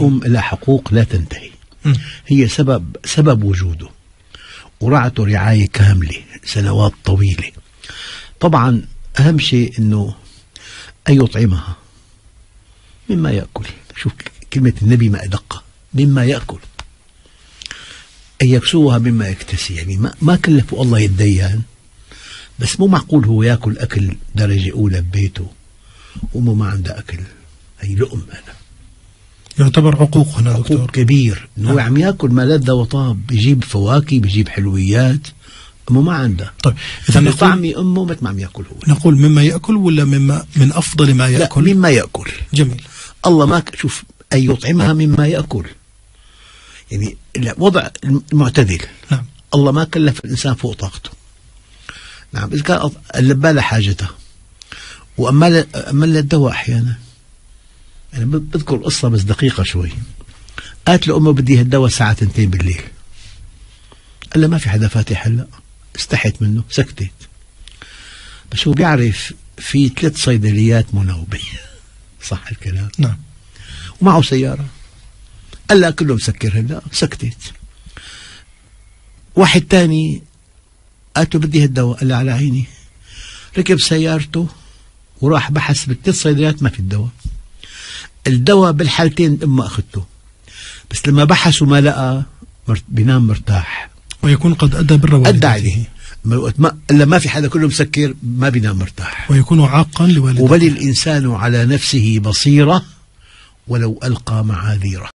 الأم لها حقوق لا تنتهي، هي سبب وجوده، ورعته رعاية كاملة سنوات طويلة. طبعا أهم شيء أنه أن يطعمها مما يأكل. شوف كلمة النبي ما أدقها، مما يأكل، أن يكسوها مما يكتسي. يعني ما كلفوا الله يتدين، بس مو معقول هو يأكل أكل درجة أولى ببيته وأمه ما عندها أكل. هي لقم، أنا يعتبر حقوق هنا دكتور، حقوق كبير. هو عم يأكل ما لذة وطاب، بيجيب فواكه، بيجيب حلويات، أمه ما عندها. طيب إذا طعمي أمه ما عم يأكل هو. نقول مما يأكل ولا مما من أفضل ما يأكل؟ لا، مما يأكل. جميل. الله ما شوف أن يطعمها مما يأكل، يعني وضع معتدل. نعم. الله ما كلف الإنسان فوق طاقته. نعم. إذا كان اللبى له حاجته، وأمل الدواء أحيانا. أنا بذكر قصة بس دقيقة شوي. قالت لأمه بدي هالدواء الساعة 2 بالليل. قال لها ما في حدا فاتح هلا. استحت منه، سكتت. بس هو بيعرف في 3 صيدليات مناوبة. صح الكلام؟ نعم. ومعه سيارة. قال لها كله مسكر هلا، سكتت. واحد تاني قالت له بدي هالدواء، قال لها على عيني. ركب سيارته وراح بحث بال3 صيدليات، ما في الدواء. الدواء بالحالتين أمه أخذته، بس لما بحث وما لقى بينام مرتاح، ويكون قد أدى بر والديه. أدى عليه. إلا ما في حدا كله مسكر ما بينام مرتاح، ويكون عاقا لوالديه. وبل الإنسان على نفسه بصيرة ولو ألقى معاذيره.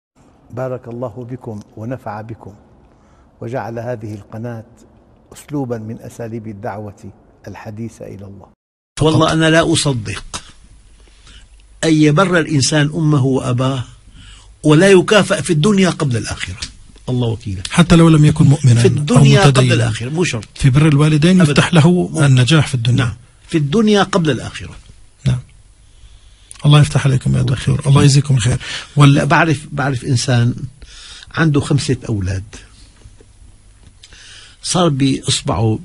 بارك الله بكم ونفع بكم، وجعل هذه القناة أسلوبا من أساليب الدعوة الحديثة إلى الله. والله أنا لا أصدق أن يبر الإنسان أمه وأباه ولا يكافأ في الدنيا قبل الآخرة. الله وكيله. حتى لو لم يكن مؤمنا، في الدنيا قبل الآخرة، مو شرط. في بر الوالدين يفتح له النجاح في الدنيا. نعم، في الدنيا قبل الآخرة. نعم. الله يفتح عليكم يا دكتور، الله يجزيكم الخير. ولا بعرف إنسان عنده 5 أولاد، صار بإصبعه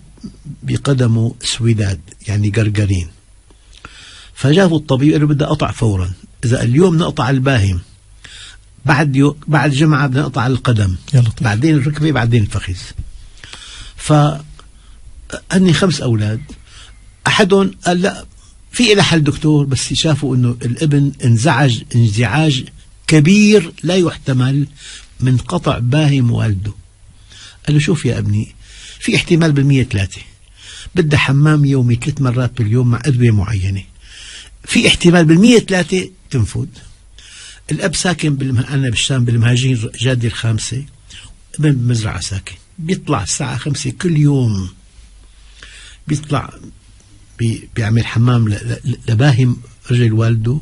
بقدمه سويداد، يعني قرقرين. فجاءه الطبيب قال له بدي اقطع فورا، اذا اليوم نقطع الباهم، بعد جمعه بدنا نقطع القدم، بعدين الركبه، بعدين الفخذ. فاني 5 اولاد، احدهم قال لا في إلى حل دكتور، بس شافوا انه الابن انزعج انزعاج كبير لا يحتمل من قطع باهم والده. قال له شوف يا ابني، في احتمال ب100 3، بدي حمام يومي 3 مرات باليوم مع ادويه معينه، في احتمال ب100 3 تنفذ. الاب ساكن انا بالشام بالمهاجين جادي الخامسه، ابن بمزرعه ساكن، بيطلع الساعه 5 كل يوم، بيطلع بيعمل حمام لباهم رجل والده،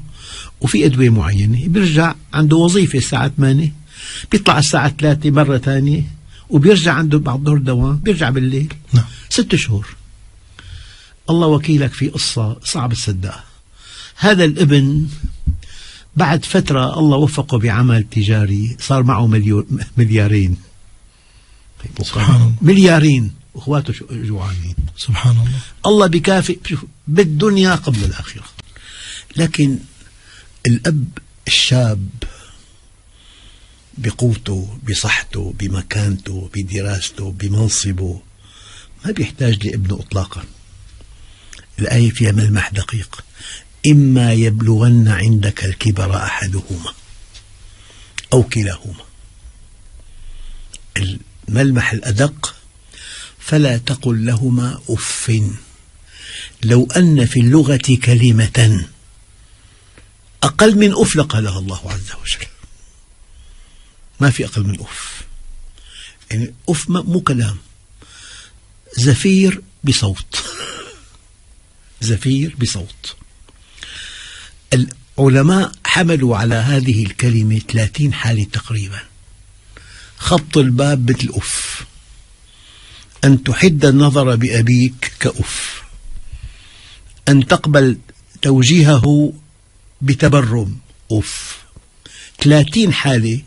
وفي ادويه معينه، بيرجع عنده وظيفه الساعه 8، بيطلع الساعه 3 مره ثانيه، وبيرجع عنده بعد الظهر دوام، بيرجع بالليل. نعم. 6 شهور. الله وكيلك، في قصه صعب تصدقها. هذا الابن بعد فترة الله وفقه بعمل تجاري، صار معه مليارين. سبحان الله. مليارين، واخواته جوعانين. سبحان الله. الله بكافئ بالدنيا قبل الآخرة. لكن الأب الشاب بقوته، بصحته، بمكانته، بدراسته، بمنصبه، ما بيحتاج لابنه إطلاقا. الآية فيها ملمح دقيق. إما يبلغن عندك الكبر أحدهما أو كلاهما. الملمح الأدق، فلا تقل لهما أف، لو أن في اللغة كلمة أقل من أف لقالها الله عز وجل. ما في أقل من أف، يعني أف مو كلام، زفير بصوت. زفير بصوت. العلماء حملوا على هذه الكلمة 30 حالة تقريبا. خبط الباب مثل أف، أن تحد النظر بأبيك كأف، أن تقبل توجيهه بتبرم أف. 30 حالة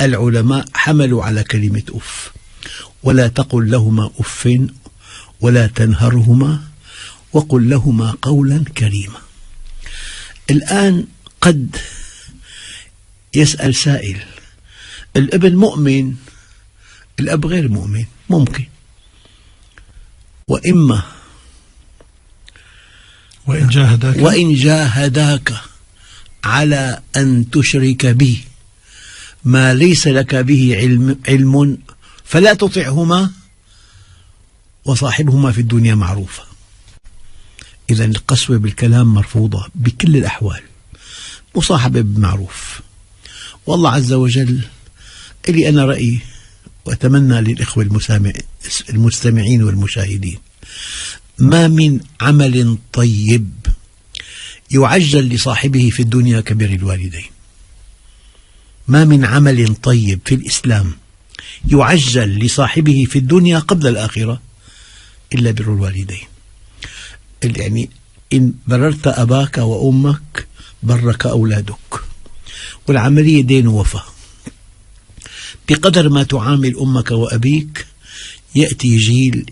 العلماء حملوا على كلمة أف. ولا تقل لهما أف ولا تنهرهما وقل لهما قولا كريما. الآن قد يسأل سائل. الابن مؤمن، الأب غير مؤمن، ممكن. وإن جاهداك على أن تشرك بي ما ليس لك به علم فلا تطعهما وصاحبهما في الدنيا معروفة. إذا القسوة بالكلام مرفوضة بكل الأحوال، مصاحبة بمعروف. والله عز وجل اللي أنا رأيي، وأتمنى للإخوة المستمعين والمشاهدين، ما من عمل طيب يعجل لصاحبه في الدنيا كبر الوالدين. ما من عمل طيب في الإسلام يعجل لصاحبه في الدنيا قبل الآخرة إلا بر الوالدين. يعني إن بررت أباك وأمك برك أولادك. والعملية دين ووفاء. بقدر ما تعامل أمك وأبيك يأتي جيل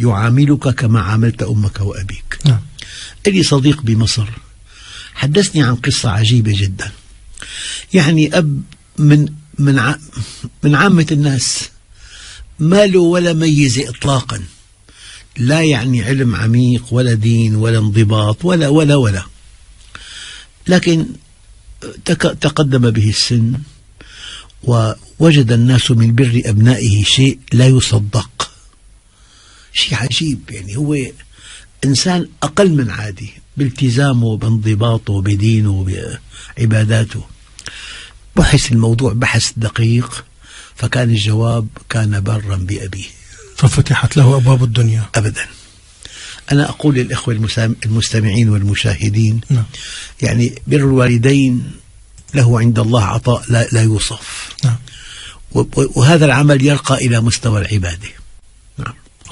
يعاملك كما عاملت أمك وأبيك. لي صديق بمصر حدثني عن قصة عجيبة جدا. يعني أب من عامة الناس ما له ولا ميزة إطلاقا، لا يعني علم عميق ولا دين ولا انضباط ولا ولا ولا، لكن تقدم به السن ووجد الناس من بر أبنائه شيء لا يصدق، شيء عجيب. يعني هو إنسان أقل من عادي بالتزامه بانضباطه بدينه بعباداته. بحث الموضوع بحث دقيق، فكان الجواب كان برا بأبيه، ففتحت له أبواب الدنيا. أبدا. أنا أقول للإخوة المستمعين والمشاهدين، يعني بر الوالدين له عند الله عطاء لا يوصف. وهذا العمل يرقى إلى مستوى العبادة.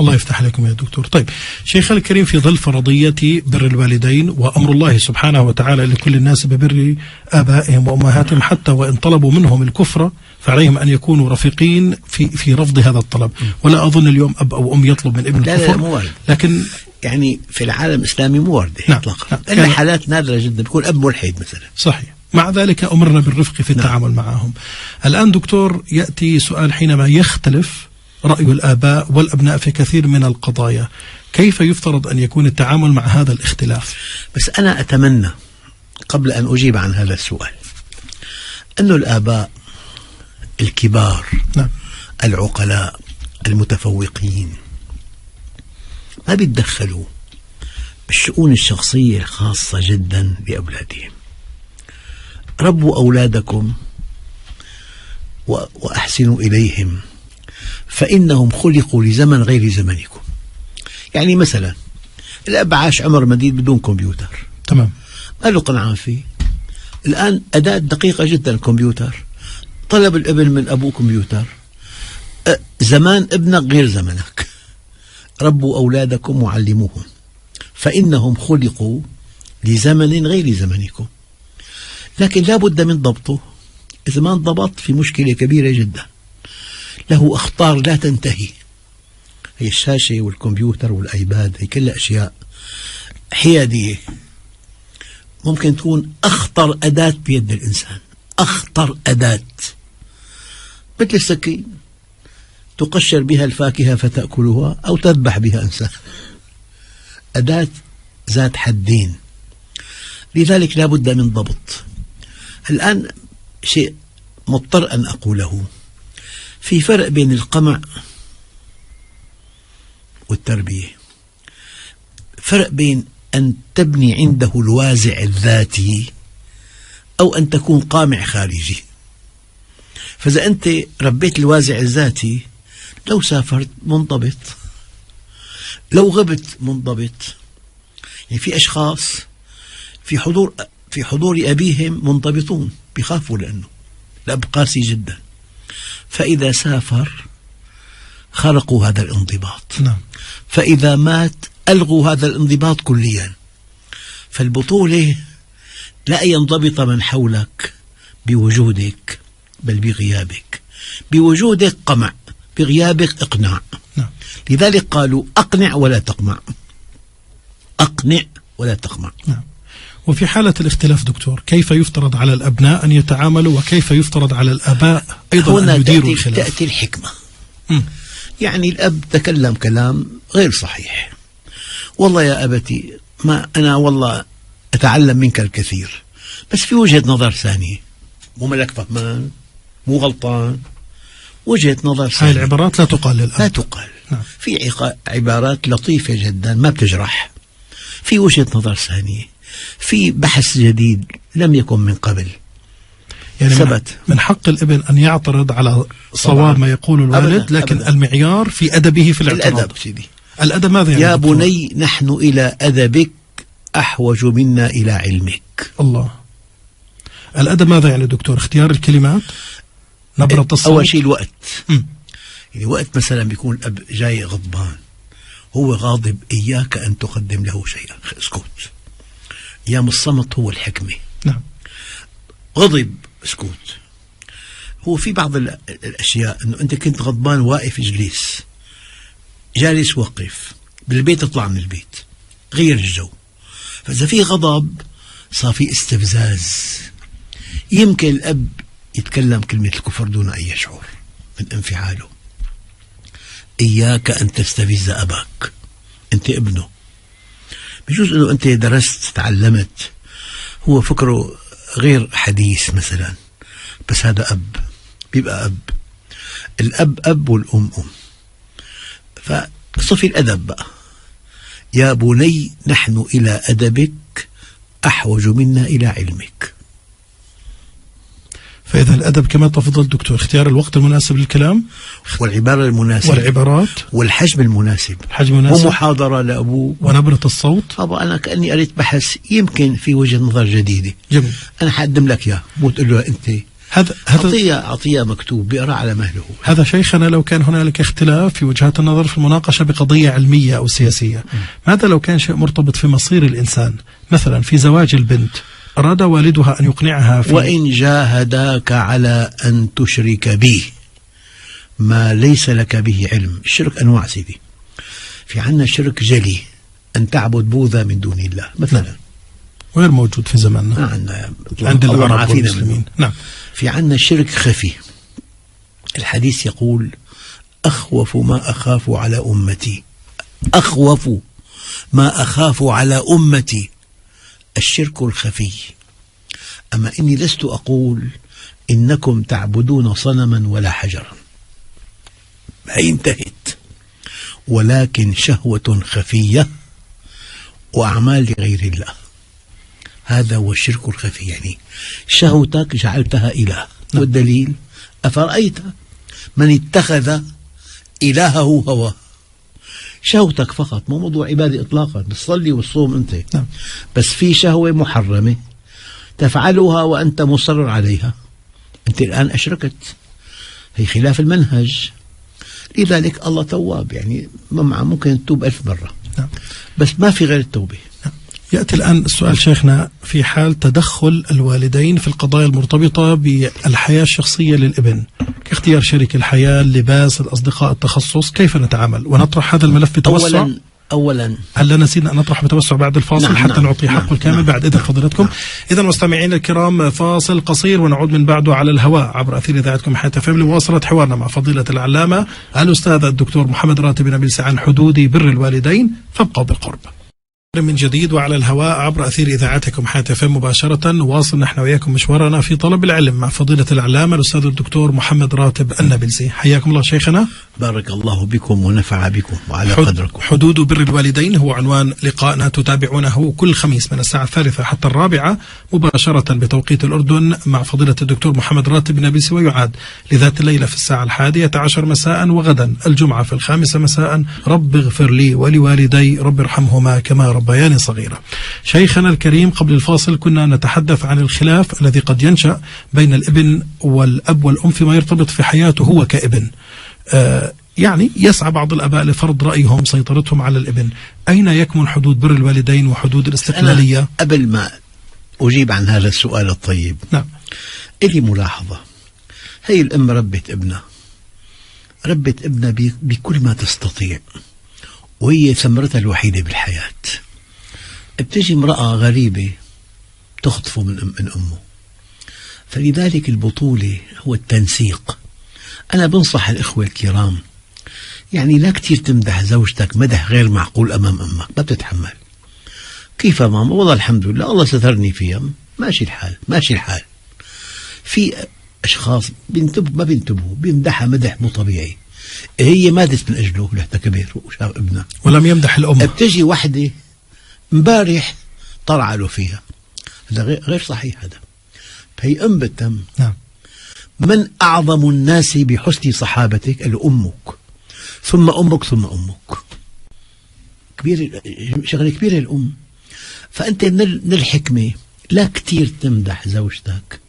الله يفتح عليكم يا دكتور. طيب شيخ الكريم، في ظل فرضية بر الوالدين وأمر الله سبحانه وتعالى لكل الناس ببر آبائهم وأمهاتهم، حتى وإن طلبوا منهم الكفر فعليهم أن يكونوا رفيقين في رفض هذا الطلب. ولا أظن اليوم أب أو أم يطلب من ابن الكفر، لكن يعني في العالم الإسلامي مو واردة إطلاقا، إلا حالات نادرة جدا بيكون أب ملحد مثلا. صحيح. مع ذلك أمرنا بالرفق في التعامل معهم. الآن دكتور يأتي سؤال، حينما يختلف رأي الآباء والأبناء في كثير من القضايا، كيف يفترض أن يكون التعامل مع هذا الاختلاف؟ بس أنا أتمنى قبل أن أجيب عن هذا السؤال أن الآباء الكبار العقلاء المتفوقين ما بيتدخلوا بالشؤون الشخصية الخاصة جدا بأولادهم. ربوا أولادكم وأحسنوا إليهم فإنهم خلقوا لزمن غير زمنكم. يعني مثلا الأب عاش عمر مديد بدون كمبيوتر، تمام، ما له قناعة فيه. الآن أداة دقيقة جدا الكمبيوتر، طلب الابن من أبوه كمبيوتر. زمان ابنك غير زمنك. ربوا أولادكم وعلموهم فإنهم خلقوا لزمن غير زمنكم، لكن لا بد من ضبطه. إذا ما انضبط في مشكلة كبيرة جدا، له أخطار لا تنتهي. هي الشاشة والكمبيوتر والآيباد هي كلها أشياء حيادية، ممكن تكون أخطر أداة بيد الإنسان، أخطر أداة، مثل السكين تقشر بها الفاكهة فتأكلها أو تذبح بها إنسان. أداة ذات حدين، لذلك لا بد من ضبط. الآن شيء مضطر أن أقوله، في فرق بين القمع والتربية، فرق بين أن تبني عنده الوازع الذاتي أو أن تكون قامع خارجي. فإذا أنت ربيت الوازع الذاتي، لو سافرت منضبط، لو غبت منضبط. يعني في أشخاص في حضور أبيهم منضبطون، بيخافوا لأنه الأب قاسي جدا، فإذا سافر خرقوا هذا الانضباط. فإذا مات ألغوا هذا الانضباط كليا. فالبطولة لا أن ينضبط من حولك بوجودك، بل بغيابك. بوجودك قمع، بغيابك إقناع. لذلك قالوا أقنع ولا تقمع. أقنع ولا تقمع. وفي حالة الاختلاف دكتور كيف يفترض على الأبناء أن يتعاملوا وكيف يفترض على الآباء أيضا أن يديروا الخلاف؟ تأتي الحكمة. يعني الأب تكلم كلام غير صحيح، والله يا أبتي ما أنا والله أتعلم منك الكثير، بس في وجهة نظر ثانية، مو ملك فهمان، مو غلطان، وجهة نظر ثانية. هاي العبارات لا تقال للأب، لا تقال. في عبارات لطيفة جدا ما بتجرح، في وجهة نظر ثانية، في بحث جديد لم يكن من قبل، يعني ثبت. من حق الابن أن يعترض على صواب ما يقول الوالد، أبداً لكن أبداً. المعيار في أدبه في الاعتراض. الأدب سيدي، الأدب ماذا يعني؟ يا بني نحن إلى أدبك أحوج منا إلى علمك. الله، الأدب ماذا يعني دكتور؟ اختيار الكلمات، نبرة الصوت، أول شيء الوقت. يعني وقت مثلا بيكون الأب جاي غضبان، هو غاضب، إياك أن تقدم له شيئا، اسكت. أيام الصمت هو الحكمة. نعم. غضب اسكت. هو في بعض الأشياء أنه أنت كنت غضبان واقف اجلس، جالس وقف، بالبيت اطلع من البيت، غير الجو. فإذا في غضب صار في استفزاز. يمكن الأب يتكلم كلمة الكفر دون أن يشعر من انفعاله. إياك أن تستفز أباك، أنت ابنه. بجوز أنه أنت درست، تعلمت، هو فكره غير حديث مثلا، بس هذا أب، بيبقى أب. الأب أب والأم أم. فصفي الأدب بقى، يا بني نحن إلى أدبك أحوج منا إلى علمك. فإذا الأدب كما تفضل دكتور، اختيار الوقت المناسب للكلام، والعبارة المناسبة، والعبارات، والحجم المناسب، الحجم المناسب، ومحاضرة لأبوه، ونبرة الصوت. طبعا أنا كأني قريت بحث، يمكن في وجهة نظر جديدة. جميل. أنا حقدم لك إياه، مو تقول له أنت عطية مكتوب بيقرأ على مهله. هذا شيخنا، لو كان هنالك اختلاف في وجهات النظر في المناقشة بقضية علمية أو سياسية، ماذا لو كان شيء مرتبط في مصير الإنسان؟ مثلا في زواج البنت، أراد والدها أن يقنعها في وإن جاهداك على أن تشرك به ما ليس لك به علم. الشرك أنواع سيدي، في عنا شرك جلي، أن تعبد بوذا من دون الله مثلا. نعم. غير موجود في زماننا. عنا عند العرب والمسلمين. نعم. في عنا شرك خفي، الحديث يقول أخوف ما أخاف على أمتي، أخوف ما أخاف على أمتي الشرك الخفي. أما إني لست أقول إنكم تعبدون صنما ولا حجرا، هي انتهت، ولكن شهوة خفية وأعمال لغير الله، هذا هو الشرك الخفي. يعني شهوتك جعلتها إله. والدليل أفرأيت من اتخذ إلهه هواه، شهوتك فقط، مو موضوع عبادة إطلاقا، بتصلي والصوم أنت. نعم. بس في شهوة محرمة تفعلها وأنت مصر عليها، أنت الآن أشركت، هي خلاف المنهج. لذلك الله تواب، يعني ممكن تتوب 1000 مرة. نعم. بس ما في غير التوبة. نعم. يأتي الآن السؤال شيخنا في حال تدخل الوالدين في القضايا المرتبطة بالحياة الشخصية للابن، كاختيار شريك الحياة، اللباس، الأصدقاء، التخصص، كيف نتعامل ونطرح هذا الملف بتوسع؟ أولا هل لنا سيدنا أن نطرح بتوسع بعد الفاصل؟ نعم. حتى نعطي حقه الكامل بعد إذن فضيلتكم. إذا مستمعينا الكرام، فاصل قصير ونعود من بعده على الهواء عبر أثير إذاعتكم حياة FM لمواصلة حوارنا مع فضيلة العلامة الأستاذ الدكتور محمد راتب النابلسي عن حدود بر الوالدين، فابقوا بالقرب. من جديد وعلى الهواء عبر أثير إذاعتكم حياة FM مباشرة، نواصل نحن وياكم مشوارنا في طلب العلم مع فضيلة العلامة الأستاذ الدكتور محمد راتب النابلسي. حياكم الله شيخنا، بارك الله بكم ونفع بكم وعلى قدركم. حدود بر الوالدين هو عنوان لقائنا، تتابعونه كل خميس من الساعة 3 حتى 4 مباشرة بتوقيت الأردن مع فضيلة الدكتور محمد راتب النابلسي، ويعاد لذات الليلة في الساعة 11 مساء، وغدا الجمعة في 5 مساء رب اغفر لي ولوالدي رب ارحمهما كما ربياني صغيرة. شيخنا الكريم، قبل الفاصل كنا نتحدث عن الخلاف الذي قد ينشأ بين الابن والأب والأم فيما يرتبط في حياته هو كابن. يعني يسعى بعض الآباء لفرض رأيهم، سيطرتهم على الابن. أين يكمن حدود بر الوالدين وحدود الاستقلالية؟ قبل ما أجيب عن هذا السؤال الطيب، نعم، إلي ملاحظة. هي الأم ربت ابنها بكل ما تستطيع، وهي ثمرتها الوحيدة بالحياة. بتجي امرأة غريبة تخطفه من أمه. فلذلك البطولة هو التنسيق. أنا بنصح الإخوة الكرام، يعني لا كثير تمدح زوجتك مدح غير معقول أمام أمك، ما بتتحمل. كيف يا ماما؟ والله الحمد لله، الله سترني فيها، ماشي الحال ماشي الحال. في أشخاص ما بينتبهوا، بيمدحها مدح مو طبيعي، هي ماتت من أجله لاحتكبر وشاف ابنها ولم يمدح الأم. بتجي وحدة مبارح طلع له فيها، هذا غير صحيح. هذا هي أم بالتم. نعم. من أعظم الناس بحسن صحابتك؟ قال له أمك، ثم أمك ثم أمك. كبير، شغلة كبيرة الأم. فأنت من الحكمة لا كثير تمدح زوجتك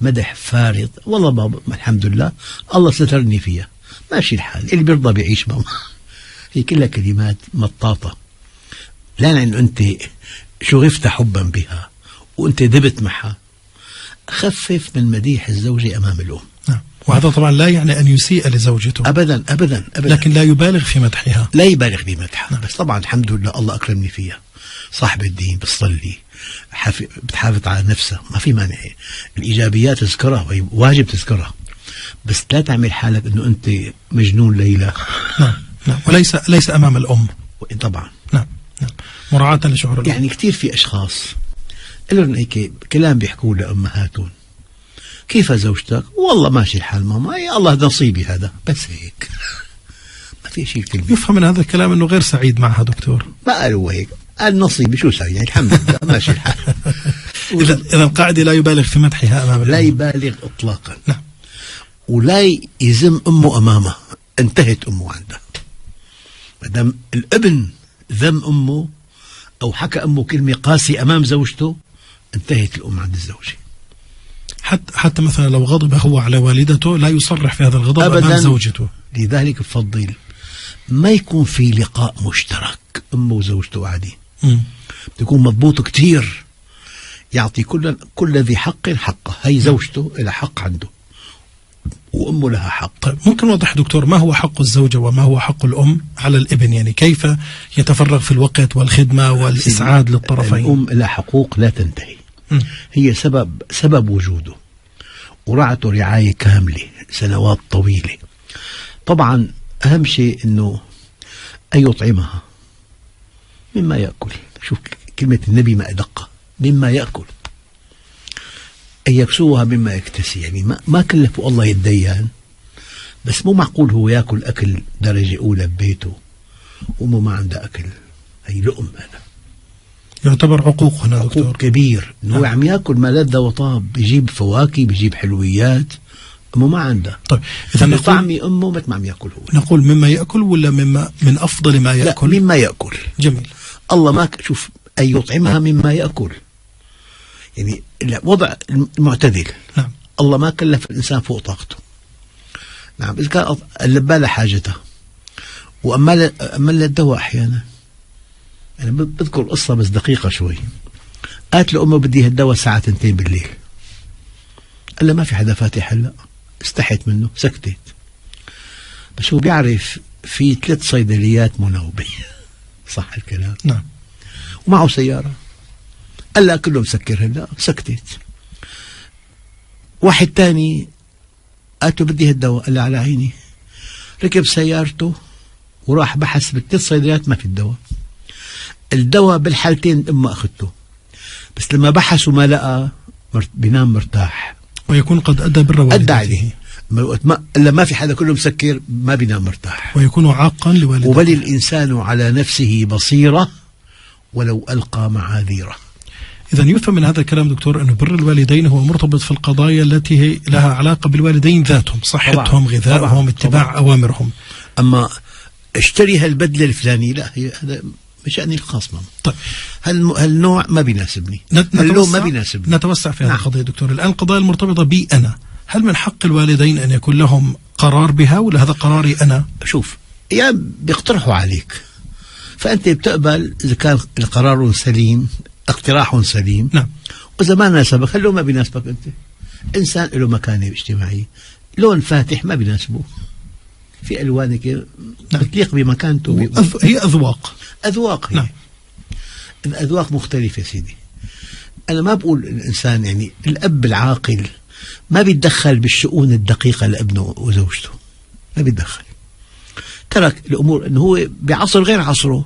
مدح فارض، والله بابا الحمد لله الله سترني فيها، ماشي الحال، اللي بيرضى بيعيش معه. هي كلها كلمات مطاطة، لأنه أنت شغفت حبا بها وأنت دبت معها. خفف من مديح الزوجة أمام الأم. نعم. وهذا طبعا لا يعني أن يسيء لزوجته أبدا أبدا أبدا، لكن لا يبالغ في مدحها، لا يبالغ في مدحها. نعم. بس طبعا الحمد لله الله أكرمني فيها، صاحب الدين، بتصلي، بتحافظ على نفسها، ما في مانع. الإيجابيات تذكرها، واجب تذكرها، بس لا تعمل حالك أنه أنت مجنون ليلى. نعم. نعم. وليس أمام الأم طبعا. نعم. نعم. مراعاة لشعور الأم. يعني كثير في أشخاص لهم هيك كلام بيحكوه لأمهاتهم، كيف زوجتك؟ والله ماشي الحال ماما، يا الله نصيبي هذا، بس هيك. ما في شيء كلمة يفهم من هذا الكلام أنه غير سعيد معها دكتور. ما قالوا هيك، قال نصيبي شو سعيد، يعني الحمد لله ماشي الحال. إذا القاعدة لا يبالغ في مدحها أمام الأم، لا يبالغ إطلاقا. نعم. ولا يزم أمه أمامه، انتهت أمه عندها. ما دام الابن ذم أمه أو حكى أمه كلمة قاسية أمام زوجته، انتهت الأم عند الزوجة. حتى مثلا لو غضب هو على والدته لا يصرح في هذا الغضب أبداً أمام زوجته. لذلك بفضل ما يكون في لقاء مشترك أمه وزوجته قاعدين، بتكون مضبوط كثير، يعطي كل ذي حق حقه. هي زوجته لها حق عنده وأمه لها حق. طيب ممكن نوضح دكتور ما هو حق الزوجة وما هو حق الأم على الابن؟ يعني كيف يتفرغ في الوقت والخدمة والإسعاد للطرفين؟ الأم لها حقوق لا تنتهي، هي سبب وجوده، ورعته رعاية كاملة سنوات طويلة. طبعا أهم شيء أنه أن يطعمها مما يأكل. شوف كلمة النبي ما أدقها، مما يأكل، أن يكسوها مما يكتسي. يعني ما كلفوا الله يتدين، بس مو معقول هو ياكل أكل درجة أولى ببيته وأمه ما عندها أكل. هي لقم، هذا يعتبر عقوق هنا دكتور، عقوق كبير. هو عم ياكل ما لذ وطاب، بيجيب فواكه بيجيب حلويات، أمه ما عندها. طيب إذا طعمي أمه ما عم ياكل هو. نقول مما يأكل ولا مما من أفضل ما يأكل؟ لا، مما يأكل. جميل. الله ما شوف أن يطعمها مما يأكل، يعني وضع معتدل. نعم. الله ما كلف الإنسان فوق طاقته. نعم. إذا كان اللبالة حاجته، وأما الدواء أحيانا. أنا بذكر قصة بس دقيقة شوي. قالت له أمه بدي هالدواء الساعة 2 بالليل. قال له ما في حدا فاتح هلا، استحت منه سكتت. بس هو بيعرف في 3 صيدليات مناوبة، صح الكلام؟ نعم. ومعه سيارة، قال لها كله مسكر هلا، سكتت. واحد تاني قالت له بدي هالدواء، قال لها على عيني. ركب سيارته وراح بحث بال3 صيدليات، ما في الدواء. الدواء بالحالتين أمه أخذته، بس لما بحث وما لقى بينام مرتاح، ويكون قد أدى بر والدته. أدى عليه. إلا ما في حدا كله مسكر ما بينام مرتاح، ويكون عاقا لوالدته. وبل الإنسان على نفسه بصيرة ولو ألقى معاذيره. إذا يفهم من هذا الكلام دكتور أنه بر الوالدين هو مرتبط في القضايا التي هي لها علاقة بالوالدين ذاتهم، صحتهم، غذائهم، اتباع أوامرهم. أما اشتري هالبدلة الفلانية، لا، هذا بشأني الخاص. طيب هالنوع ما بيناسبني، اللون ما بيناسبني. نتوسع في هذه القضية دكتور. الآن القضايا المرتبطة بي أنا، هل من حق الوالدين أن يكون لهم قرار بها ولا هذا قراري أنا؟ شوف، يعني بيقترحوا عليك فأنت بتقبل إذا كان القرار سليم، اقتراح سليم. نعم. وإذا ما ناسبك هل ما بيناسبك أنت؟ إنسان له مكانة اجتماعية، لون فاتح ما بيناسبه، في ألوانك. نعم. بتليق بمكانته. هي أذواق. أذواق هي. نعم. الأذواق مختلفة سيدي. أنا ما بقول الإنسان يعني الأب العاقل ما بيتدخل بالشؤون الدقيقة لابنه وزوجته، ما بيتدخل، ترك الأمور أنه هو بعصر غير عصره،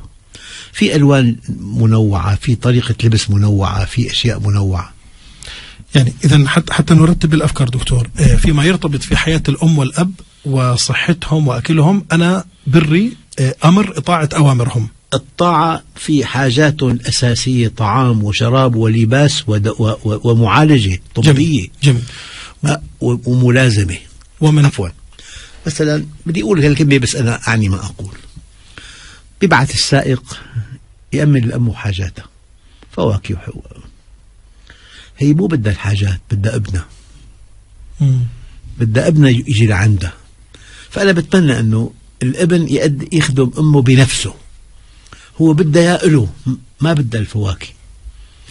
في ألوان منوعة، في طريقة لبس منوعة، في أشياء منوعة. يعني إذا حتى نرتب الأفكار دكتور فيما يرتبط في حياة الأم والأب وصحتهم وأكلهم، أنا بري أمر إطاعة أوامرهم، الطاعة في حاجات أساسية، طعام وشراب ولباس ومعالجة طبية. جميل. وملازمة. ومن عفوا مثلا بدي أقول هالكلمة بس أنا أعني ما أقول، بيبعث السائق يأمن الأم حاجاتها، فواكه وحقوق، هي مو بدها الحاجات، بدها ابنها، بدها ابنها يجي لعندها. فأنا بتمنى أنه الابن يخدم أمه بنفسه، هو بدها يا إله، ما بدها الفواكه،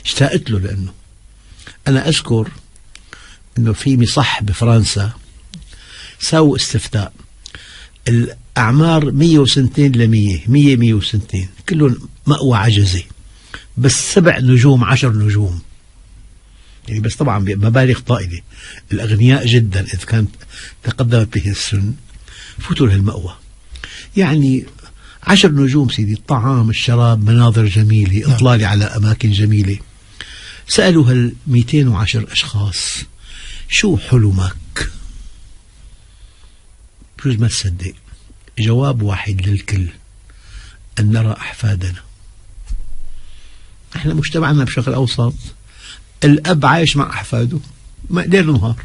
اشتقت له. لأنه أنا أذكر أنه في مصح بفرنسا سووا استفتاء، الأعمار 102 ل100 100 102، كلهم مأوى عجزة، بس 7 نجوم 10 نجوم، يعني بس طبعا بمبالغ طائلة. الأغنياء جدا إذ كانت تقدمت به السن فوتوا لهالمأوى، يعني 10 نجوم سيدي، الطعام، الشراب، مناظر جميلة، إطلالة على أماكن جميلة. سألوا هال210 أشخاص شو حلمك؟ بجوز ما تصدق، جواب واحد للكل، أن نرى أحفادنا. نحن مجتمعنا بالشرق الأوسط الأب عايش مع أحفاده ليل ونهار،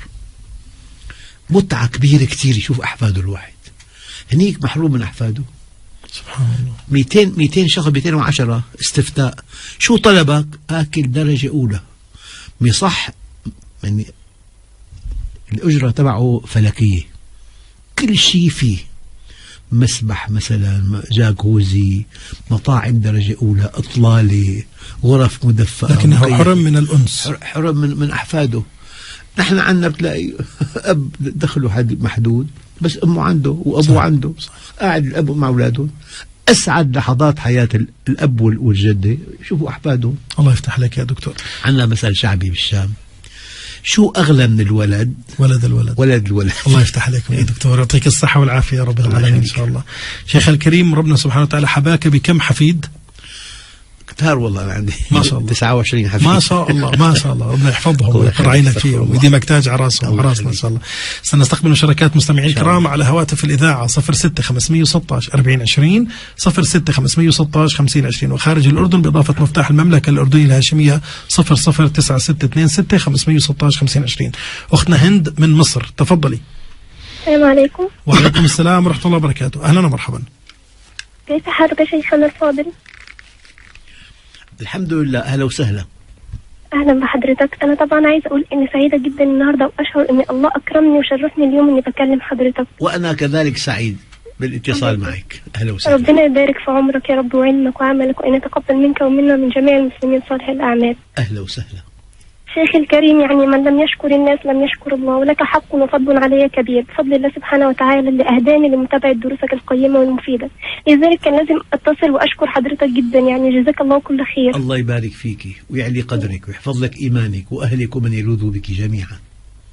متعة كبيرة كثير يشوف أحفاده الواحد، هنيك محروم من أحفاده. سبحان الله. 200 شخص 210 استفتاء، شو طلبك؟ آكل درجة أولى، مصح يعني الأجرة تبعه فلكية، كل شيء فيه، مسبح مثلا، جاكوزي، مطاعم درجة أولى، إطلالة، غرف مدفأة، لكنه حرم من الأنس، حرم من أحفاده. نحن عندنا بتلاقي أب دخله محدود، بس أمه عنده وأبوه عنده، قاعد الأب مع أولاده. أسعد لحظات حياة الأب والجدة شوفوا أحفادهم. الله يفتح لك يا دكتور. عندنا مثل شعبي بالشام، شو أغلى من الولد؟ ولد الولد. ولد الولد. الله يفتح عليكم يا دكتور، يعطيك الصحة والعافية يا رب العالمين إن شاء الله. شيخ الكريم، ربنا سبحانه وتعالى حباك بكم حفيد؟ كتار والله، أنا عندي ما شاء الله 29 حفيد. ما شاء الله ما شاء الله، ربنا يحفظهم ويقر عينك فيهم ويديمك تاج على راسهم وعلى راسنا إن شاء الله. سنستقبل مشاركات مستمعين الكرام على هواتف الإذاعة 06 516 40 20، 06 516 50 20، وخارج الأردن بإضافة مفتاح المملكة الأردنية الهاشمية 00 962 6516 50 20. أختنا هند من مصر، تفضلي. السلام عليكم. وعليكم السلام ورحمة الله وبركاته، أهلا ومرحبا. كيف حالك شيخنا الفاضل؟ الحمد لله، أهلا وسهلا. أهلا بحضرتك. أنا طبعا عايز أقول إني سعيدة جدا النهاردة، وأشعر إن الله أكرمني وشرفني اليوم إني بكلم حضرتك. وأنا كذلك سعيد بالاتصال معك، أهلا وسهلا. ربنا يبارك في عمرك يا رب وعلمك وعملك، وإن يتقبل منك ومنا من جميع المسلمين صالح الأعمال. أهلا وسهلا. شيخي الكريم، يعني من لم يشكر الناس لم يشكر الله، ولك حق وفضل علي كبير بفضل الله سبحانه وتعالى اللي أهداني لمتابعة دروسك القيمة والمفيدة، لذلك كان لازم أتصل وأشكر حضرتك جدا، يعني جزاك الله كل خير. الله يبارك فيك ويعلي قدرك ويحفظ لك إيمانك وأهلك ومن يلوذ بك جميعا.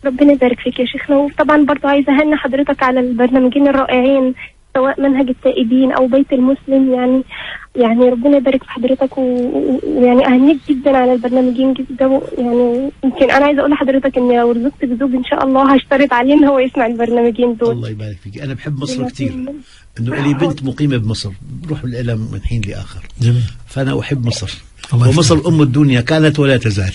ربنا يبارك فيك يا شيخنا. وطبعا برضه عايزة أهني حضرتك على البرنامجين الرائعين، سواء منهج التائبين أو بيت المسلم، يعني ربنا يبارك في حضرتك، ويعني أهنيك جدا على البرنامجين جدا، يعني يمكن أنا عايزة أقول لحضرتك إني لو رزقت بزوج إن شاء الله هشترط عليه إن هو يسمع البرنامجين دول. الله يبارك فيك. أنا بحب مصر كثير، إنه لي بنت مقيمة بمصر، بروح لها من حين لآخر. جميل. فأنا أحب مصر، ومصر أم الدنيا كانت ولا تزال.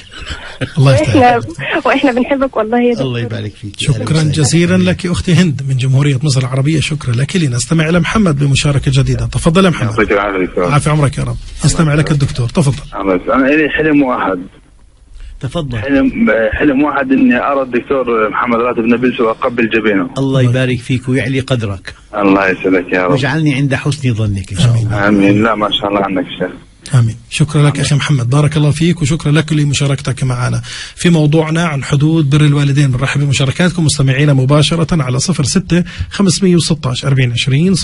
الله يفتح. وإحنا بنحبك والله يا دكتور. الله يبارك فيك. شكرا جزيلا لك أختي هند من جمهورية مصر العربية، شكرا لك. لنستمع إلى محمد بمشاركة جديدة، تفضل يا محمد. يعطيك العافية. عافية عمرك يا رب. نستمع لك الدكتور، تفضل. أنا إلي حلم واحد. تفضل. حلم واحد إني أرى الدكتور محمد راتب النابلسي وأقبل جبينه. الله يبارك فيك ويعلي قدرك. الله يسعدك يا رب. واجعلني عند حسن ظنك إن شاء الله. آمين. لا ما شاء الله عنك شيخ. آمين. شكرا لك أخي محمد، بارك الله فيك، وشكرا لك لمشاركتك معنا في موضوعنا عن حدود بر الوالدين. نرحب بمشاركاتكم مستمعينا مباشرة على 06-516-4020 06-516-5020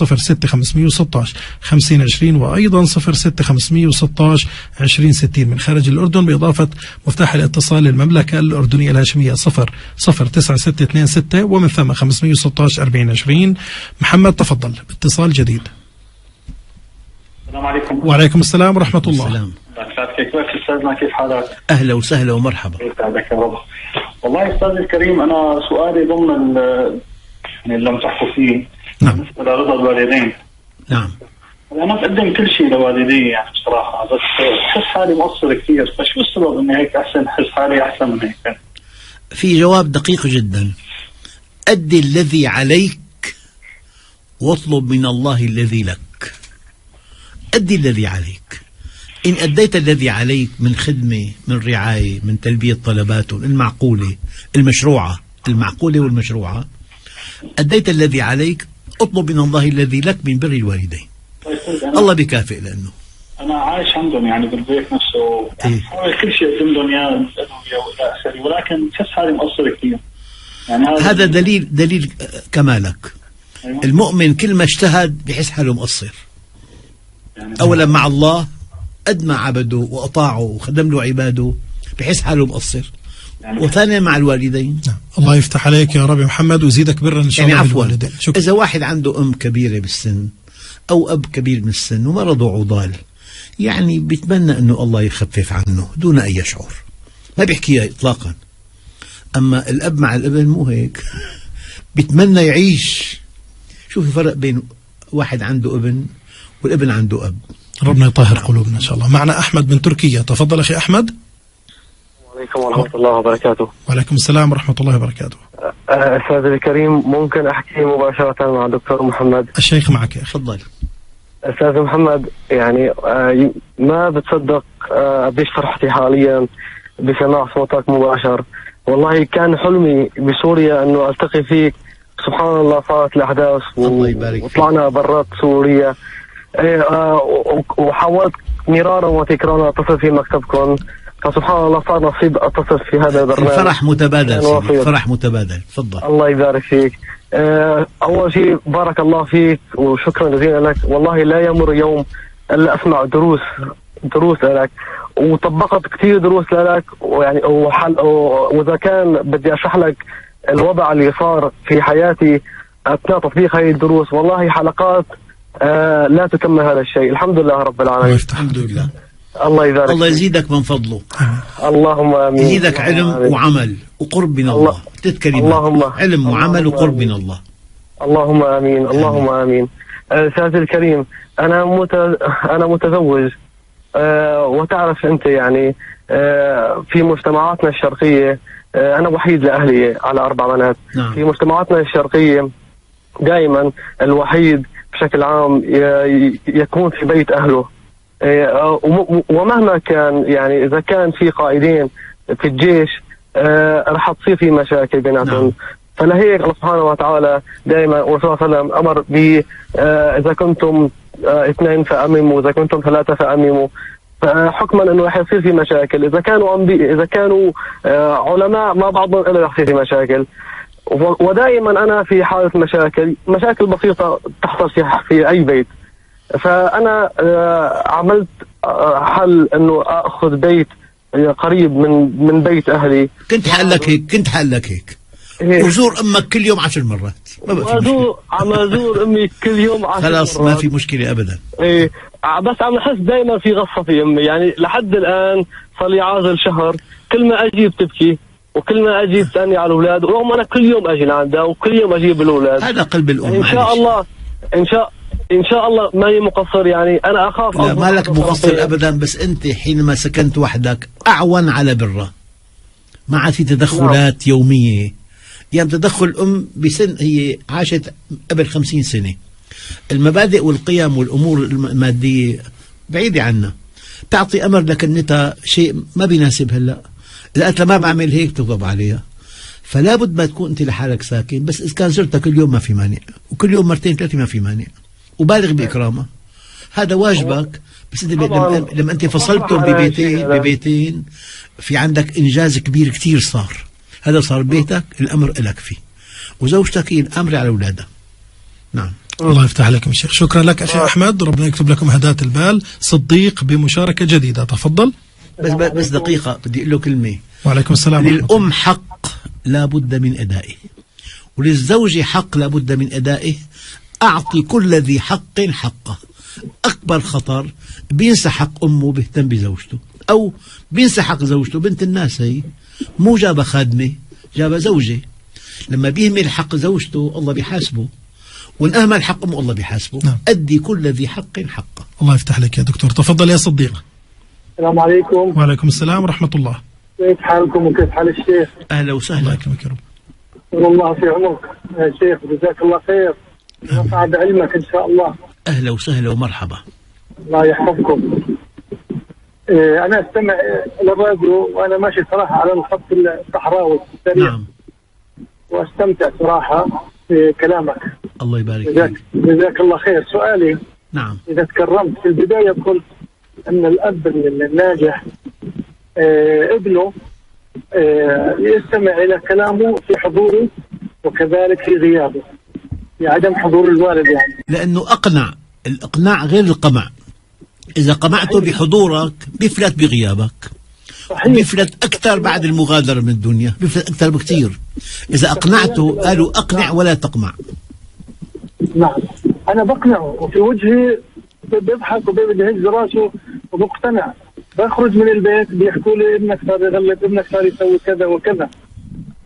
وأيضا 06-516-2060 من خارج الأردن، بإضافة مفتاح الاتصال للمملكة الأردنية الهاشمية 009626 ومن ثم 516-4020. محمد تفضل باتصال جديد. السلام عليكم. وعليكم السلام ورحمة الله. السلام. أستاذنا كيف حالك؟ أهلا وسهلا ومرحبا. يسعدك يا رب. والله أستاذ الكريم أنا سؤالي ضمن اللي عم تحكوا فيه. نعم. بالنسبة لرضا الوالدين. نعم. أنا بقدم كل شيء لوالدي يعني بصراحة، بس بحس حالي مقصر كثير، فشو السبب إني هيك أحسن أحس حالي أحسن من هيك؟ في جواب دقيق جدا. أدي الذي عليك واطلب من الله الذي لك. أدي الذي عليك. إن أديت الذي عليك من خدمة، من رعاية، من تلبية طلباتهم المعقولة المشروعة، المعقولة والمشروعة، أديت الذي عليك، اطلب من الله الذي لك من بر الوالدين. الله بكافئ، لأنه أنا عايش عندهم يعني بالبيت نفسه، يعني كل شيء عندهم يا أخي، ولكن بحس حالي مقصر كثير. يعني هذا دليل كمالك. المؤمن كل ما اجتهد بحس حاله مقصر. أولا مع الله، قد ما عبده وأطاعه وخدم له عباده بحس حاله مقصر، وثانيا مع الوالدين. الله يفتح عليك يا رب محمد ويزيدك برا إن شاء الله. يعني عفوا، إذا واحد عنده أم كبيرة بالسن أو أب كبير من السن ومرضه عضال، يعني بيتمنى أنه الله يخفف عنه دون أن يشعر، ما بيحكيها إطلاقا. أما الأب مع الابن مو هيك، بيتمنى يعيش. شوف الفرق بين واحد عنده ابن والابن عنده أب. ربنا يطهر قلوبنا إن شاء الله. معنا أحمد من تركيا، تفضل أخي أحمد. وعليكم ورحمة الله وبركاته. وعليكم السلام ورحمة الله وبركاته. أستاذ الكريم ممكن أحكي مباشرة مع الدكتور محمد؟ الشيخ معك يا أخي. تفضل. أستاذ محمد، يعني ما بتصدق قديش فرحتي حاليا بسماع صوتك مباشر. والله كان حلمي بسوريا أنه ألتقي فيك، سبحان الله صارت الأحداث وطلعنا برات سوريا. وحاولت مرارا وتكرارا اتصل في مكتبكم، فسبحان الله صار نصيب اتصل في هذا البرنامج. الفرح متبادل، فرح متبادل. تفضل. الله يبارك فيك. اول شيء بارك الله فيك وشكرا جزيلا لك. والله لا يمر يوم الا اسمع دروس لك، وطبقت كثير دروس لك، ويعني واذا كان بدي اشرح لك الوضع اللي صار في حياتي اثناء تطبيق هذه الدروس، والله حلقات لا تكمل هذا الشيء. الحمد لله رب العالمين. الحمد لله. الله يبارك. الله يزيدك من فضله. اللهم امين. يزيدك علم وعمل وقرب من الله. تذكري علم وعمل وقرب من الله. اللهم امين. اللهم امين. سيدي الكريم انا متزوج، وتعرف انت يعني في مجتمعاتنا الشرقيه، انا وحيد لاهلي على 4 بنات. نعم. في مجتمعاتنا الشرقيه دائما الوحيد بشكل عام يكون في بيت أهله، ومهما كان يعني إذا كان في قائدين في الجيش رح تصير في مشاكل بيناتهم. فلهيك الله سبحانه وتعالى دائما والرسول صلى الله عليه وسلم أمر ب إذا كنتم 2 فأمموا، إذا كنتم 3 فأمموا، حكما انه رح يصير في مشاكل. إذا كانوا علماء ما بعضهم إلا رح يصير في مشاكل. ودائما أنا في حالة مشاكل بسيطة تحصل في أي بيت، فأنا عملت حل إنه أخذ بيت قريب من بيت أهلي. كنت حلك هيك وزور أمك كل يوم 10 مرات. عم أزور أمي كل يوم 10 مرات. خلاص ما في مشكلة أبدا. إيه بس عم أحس دائما في غصة في أمي، يعني لحد الآن صار لي عازل شهر، كل ما أجي بتبكي وكل ما اجي بتسالني على الاولاد، ورغم انا كل يوم اجي لعندها وكل يوم اجيب الاولاد. هذا قلب الام. ان شاء الله ماني مقصر، يعني انا اخاف. لا مالك مقصر ابدا، بس انت حينما سكنت وحدك اعون على برا، ما عاد في تدخلات. نعم. يوميه، يعني تدخل ام بسن هي عاشت قبل 50 سنه، المبادئ والقيم والامور الماديه بعيده عنا. تعطي امر لكنتها شيء ما بيناسب هلا، إذا قلت ما بعمل هيك تغضب عليها. فلا بد ما تكون أنت لحالك ساكن، بس إذا كان زرتها كل يوم ما في مانع، وكل يوم 2-3 ما في مانع، وبالغ بإكرامها. هذا واجبك. بس لما انت فصلتهم ببيتين في عندك انجاز كبير كثير صار. هذا صار بيتك، الامر لك فيه، وزوجتك هي الامر على اولادها. نعم. الله يفتح عليكم شيخ. شكرا لك أخي أحمد، ربنا يكتب لكم هداة البال. صديق بمشاركة جديدة، تفضل. بس دقيقة بدي أقول له كلمة. وعليكم السلام. للأم حق لابد من أدائه، وللزوج حق لابد من أدائه. أعطي كل ذي حق حقه. أكبر خطر بينسى حق أمه بيهتم بزوجته، أو بينسى حق زوجته. بنت الناس هي مو جابة خادمة، جابة زوجة. لما بيهمل حق زوجته الله بيحاسبه، ونأهمل حق أمه الله بيحاسبه. نعم. أدي كل ذي حق حقه. الله يفتح لك يا دكتور، تفضل يا صديق. السلام عليكم. وعليكم السلام ورحمة الله. كيف حالكم وكيف حال الشيخ؟ أهلا وسهلا. الله يكرمك يا رب. والله في عمرك يا شيخ، جزاك الله خير، نفع بعلمك إن شاء الله. أهلا وسهلا ومرحبا. الله يحفظكم. أنا أستمع للراديو وأنا ماشي صراحة على الخط الصحراوي السريع. نعم. وأستمتع صراحة بكلامك. الله يبارك فيك. جزاك الله خير. سؤالي، نعم، إذا تكرمت في البداية قلت أن الأب الناجح ابنه يستمع إلى كلامه في حضوره وكذلك في غيابه، في عدم حضور الوالد يعني. لأنه أقنع، الإقناع غير القمع. إذا قمعته بحضورك بيفلت بغيابك. صحيح. بيفلت أكثر بعد المغادرة من الدنيا، بيفلت أكثر بكثير. إذا أقنعته، قالوا أقنع ولا تقمع. نعم، أنا بقنعه وفي وجهي بيضحك وبيهز راسه ومقتنع. بخرج من البيت بيحكوا لي ابنك صار يغلط، ابنك صار يسوي كذا وكذا.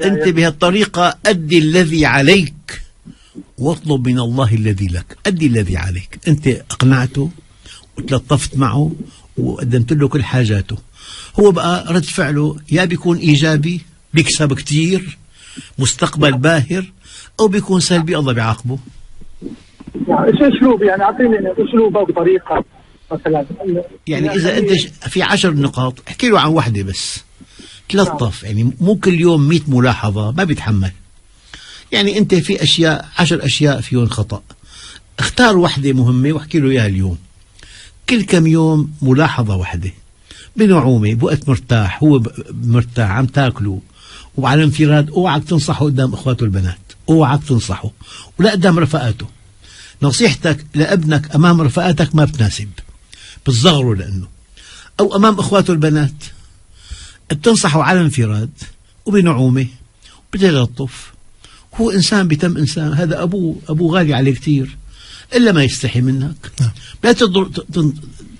يعني أنت بهالطريقة أدي الذي عليك واطلب من الله الذي لك. أدي الذي عليك. أنت أقنعته وتلطفت معه وقدمت له كل حاجاته. هو بقى رد فعله يا بيكون إيجابي بيكسب كتير مستقبل باهر، أو بيكون سلبي الله بيعاقبه. يعني ايش اسلوب، يعني اعطيني اسلوب او طريقه مثلا. يعني اذا انت في 10 نقاط احكي له عن واحده بس تلطف. يعني مو كل يوم 100 ملاحظه ما بيتحمل. يعني انت في اشياء 10 اشياء فيهم خطا، اختار واحده مهمه واحكي له اياها اليوم. كل كم يوم ملاحظه واحده بنعومه، بوقت مرتاح، هو مرتاح عم تاكله وعلى انفراد. اوعك تنصحه قدام اخواته البنات، اوعك تنصحه ولا قدام رفقاته. نصيحتك لابنك امام رفقاتك ما بتناسب، بتصغره لانه، او امام اخواته البنات بتنصحه على انفراد وبنعومه وبتلطف. هو انسان بيتم انسان، هذا ابوه غالي عليه كثير، الا ما يستحي منك. لا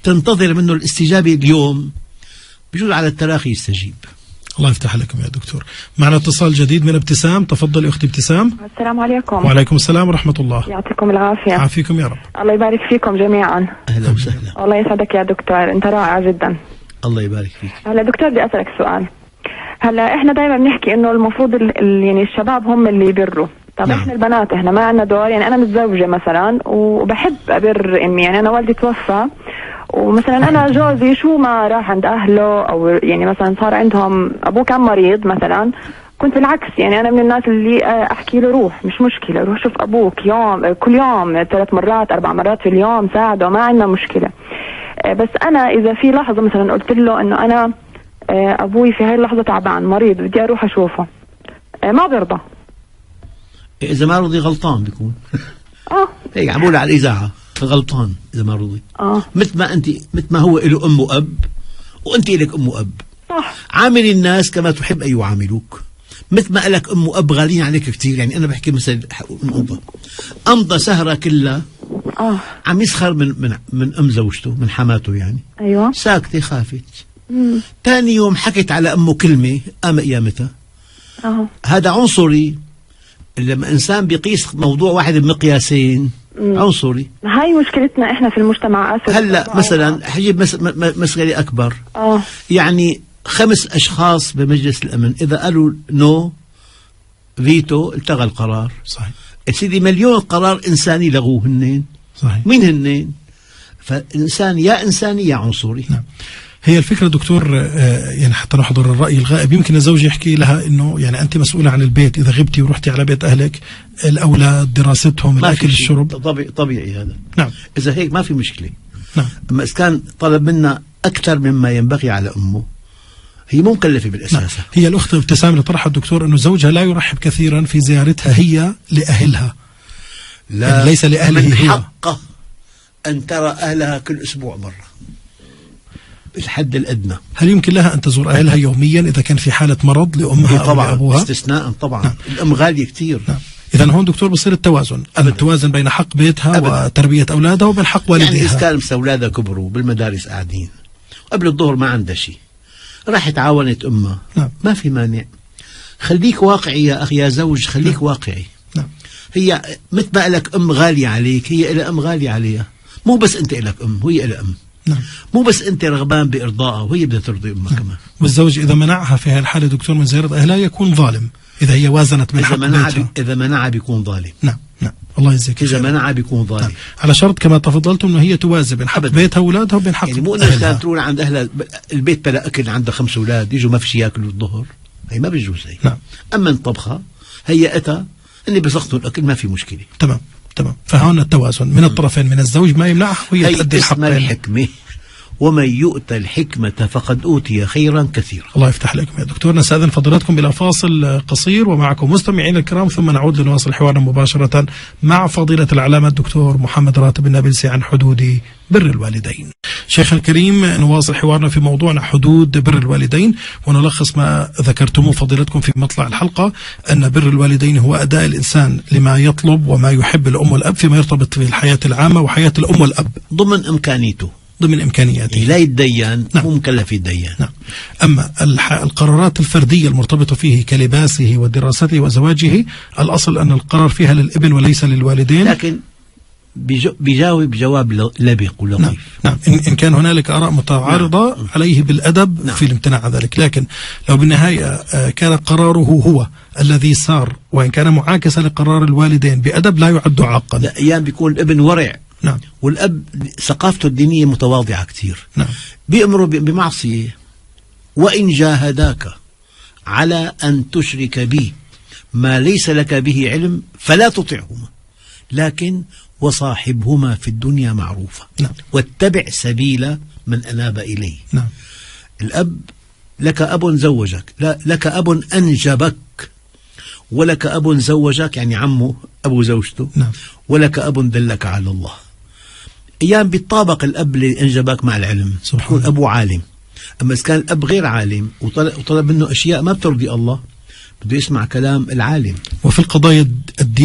تنتظر منه الاستجابه اليوم، بجوز على التراخي يستجيب. الله يفتح عليكم يا دكتور. معنا اتصال جديد من ابتسام، تفضل يا اختي ابتسام. السلام عليكم. وعليكم السلام ورحمة الله. يعطيكم العافية. عافيكم يا رب. الله يبارك فيكم جميعا. أهلا وسهلا. الله يسعدك يا دكتور، أنت رائع جدا. الله يبارك فيك. هلا دكتور بدي أسألك سؤال. هلا إحنا دائما بنحكي إنه المفروض يعني الشباب هم اللي يبروا. طب نعم. إحنا البنات إحنا ما عندنا دور. يعني أنا متزوجة مثلا وبحب أبر أمي، يعني أنا والدي توفى، ومثلا انا جوزي شو ما راح عند اهله، او يعني مثلا صار عندهم ابوه كان مريض مثلا، كنت العكس. يعني انا من الناس اللي احكي له روح مش مشكله، روح شوف ابوك يوم كل يوم 3 مرات 4 مرات في اليوم، ساعده ما عندنا مشكله. بس انا اذا في لحظه مثلا قلت له انه انا ابوي في هاي اللحظه تعبان مريض بدي اروح اشوفه، ما برضى. اذا ما رضي غلطان بيكون. هيك عم بقول على الاذاعه، غلطان اذا ما رضي. مثل ما انت، مثل ما هو له ام واب وانت لك ام واب. صح. عامل الناس كما تحب ان يعاملوك. مثل ما لك ام واب غاليين عليك كثير. يعني انا بحكي مثل امضى سهره كلها عم يسخر من ام زوجته، من حماته يعني. ايوه. ساكته خافت. ثاني يوم حكت على امه كلمه قام قيامتها. هذا عنصري. لما انسان بيقيس موضوع واحد بمقياسين عنصري. هاي مشكلتنا احنا في المجتمع. هلا مثلا حجيب مسألة اكبر. يعني 5 اشخاص بمجلس الامن اذا قالوا نو فيتو التغى القرار. صحيح. سيدي مليون قرار انساني لغوه هنين. صحيح. مين هنين؟ فانسان يا انساني يا عنصري. نعم. هي الفكرة دكتور، يعني حتى نحضر الرأي الغائب، يمكن الزوج يحكي لها انه يعني انت مسؤولة عن البيت، اذا غبتي ورحتي على بيت اهلك، الاولاد دراستهم، الاكل الشرب، طبيعي هذا. نعم. اذا هيك ما في مشكلة. أما إذا كان طلب منا أكثر مما ينبغي على أمه هي مو مكلفة بالأساس. هي الأخت ابتسام اللي طرحها الدكتور أنه زوجها لا يرحب كثيرا في زيارتها هي لأهلها. لا يعني ليس لأهله، من حقه أن ترى أهلها كل أسبوع مرة بالحد الأدنى. هل يمكن لها أن تزور أهلها يوميا إذا كان في حالة مرض لأمها أو لأبوها؟ استثناء طبعا. الأم غالية كثير. إذا هون دكتور بصير التوازن، أن توازن بين حق بيتها وتربية أولادها وبين حق والديها. يعني إذا كان أولادها كبروا بالمدارس قاعدين قبل الظهر ما عندها شيء، راحت عاونت أمها، ما في مانع. خليك واقعي يا أخي يا زوج، خليك واقعي. هي مثل ما لك أم غالية عليك، هي لها أم غالية عليها. مو بس أنت لك أم، هي لها أم. مو بس أنت رغبان بإرضائها وهي بدها ترضي أمها كمان. والزوج إذا منعها في هالحالة دكتور من زيارة أهلها يكون ظالم. إذا هي وازنت بين حق إذا منعها بيكون ظالم. نعم الله يجزيك. إذا منعها بيكون ظالم. على شرط كما تفضلتم إنه هي توازن بين حق بيتها وأولادها وبين حق يعني مو أنها تروح عند أهلها البيت بلا أكل، عندها 5 أولاد يجوا ما في شيء ياكلوا الظهر، هي ما بيجوز هي. أما الطبخة هي أتى اللي بيسقطوا الأكل ما في مشكلة. تمام. فهون التوازن من الطرفين، من الزوج ما يمنعها وهي تؤدي حقها. هي اسمها الحكمة، ومن يؤتى الحكمة فقد أوتي خيرا كثيرا. الله يفتح عليكم يا دكتور. نستأذن فضيلتكم إلى فاصل قصير ومعكم مستمعينا الكرام، ثم نعود لنواصل حوارنا مباشرة مع فضيلة العلامة الدكتور محمد راتب النابلسي عن حدود بر الوالدين. شيخنا الكريم، نواصل حوارنا في موضوعنا حدود بر الوالدين، ونلخص ما ذكرتموه فضيلتكم في مطلع الحلقة أن بر الوالدين هو أداء الإنسان لما يطلب وما يحب الأم والأب فيما يرتبط في الحياة العامة وحياة الأم والأب ضمن إمكانيته. ضمن إمكانياته. لا يتدين، مو مكلف يتدين. أما القرارات الفردية المرتبطة فيه كلباسه ودراسته وزواجه، الأصل أن القرار فيها للابن وليس للوالدين. لكن بيجاوب جواب لبق ولطيف. إن كان هنالك آراء متعارضة عليه بالأدب في الامتناع عن ذلك، لكن لو بالنهاية كان قراره هو الذي صار وإن كان معاكسا لقرار الوالدين بأدب لا يعد عاقا. لا، أيام بيكون الابن ورع والأب ثقافته الدينية متواضعة كثير. بيأمره بمعصية، وإن جاهداك على أن تشرك بي ما ليس لك به علم فلا تطعهما، لكن وصاحبهما في الدنيا معروفة واتبع سبيل من أناب إليه. الأب لك أب زوجك، لا لك أب أنجبك، ولك أب زوجك يعني عمه أبو زوجته، ولك أب دلك على الله. أيام بيتطابق الأب اللي أنجبك مع العلم، يكون أبوه عالم. أما إذا كان الأب غير عالم وطلب منه أشياء ما بترضي الله، بده يسمع كلام العالم. وفي القضايا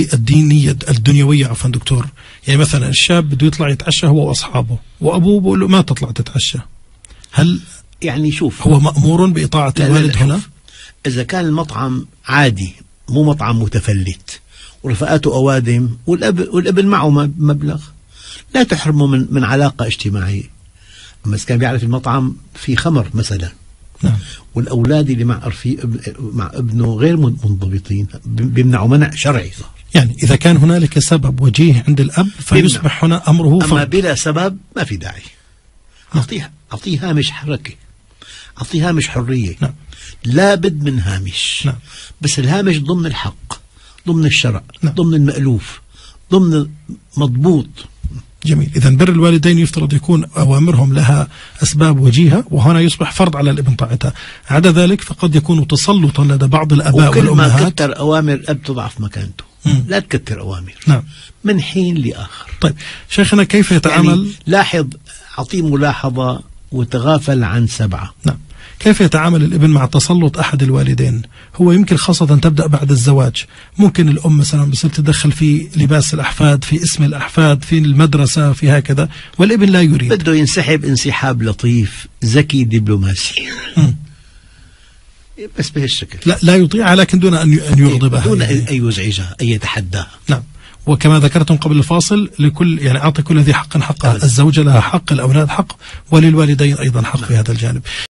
الدينية الدنيوية عفوا دكتور، يعني مثلا الشاب بده يطلع يتعشى هو وأصحابه، وأبوه بيقول له ما تطلع تتعشى، هل يعني شوف هو مأمور بإطاعة الوالد هنا؟ إذا كان المطعم عادي مو مطعم متفلت ورفقاته أوادم والابن معه مبلغ، لا تحرمه من علاقة اجتماعية. أما إذا كان بيعرف المطعم في خمر مثلا والأولاد اللي مع ابنه غير منضبطين بيمنعوا منع شرعي صار. يعني إذا كان هنالك سبب وجيه عند الأب فيصبح هنا أمره فرض. أما بلا سبب ما في داعي. أعطيه هامش حركة، أعطيه هامش حرية. لابد من هامش. بس الهامش ضمن الحق، ضمن الشرع، ضمن المألوف، ضمن مضبوط. جميل. إذا بر الوالدين يفترض يكون أوامرهم لها أسباب وجيهة، وهنا يصبح فرض على الابن طاعتها. عدا ذلك فقد يكون تسلطا لدى بعض الآباء والأمهات. وكل ما كثر أوامر الأب تضعف مكانته. لا تكثر أوامر. من حين لآخر. طيب شيخنا كيف يتعامل؟ يعني لاحظ، أعطيه ملاحظة وتغافل عن 7. كيف يتعامل الابن مع تسلط أحد الوالدين؟ هو يمكن خاصة تبدأ بعد الزواج، ممكن الأم مثلا بصير تدخل في لباس الأحفاد، في اسم الأحفاد، في المدرسة، في هكذا، والابن لا يريد. بده ينسحب انسحاب لطيف ذكي دبلوماسي. بس بهالشكل. لا يطيعها لكن دون أن يغضبها. دون أن يزعجها، أن يتحداها. وكما ذكرتم قبل الفاصل لكل يعني أعطي كل ذي حق حقه، الزوجة لها حق، الأولاد حق، وللوالدين أيضا حق في هذا الجانب.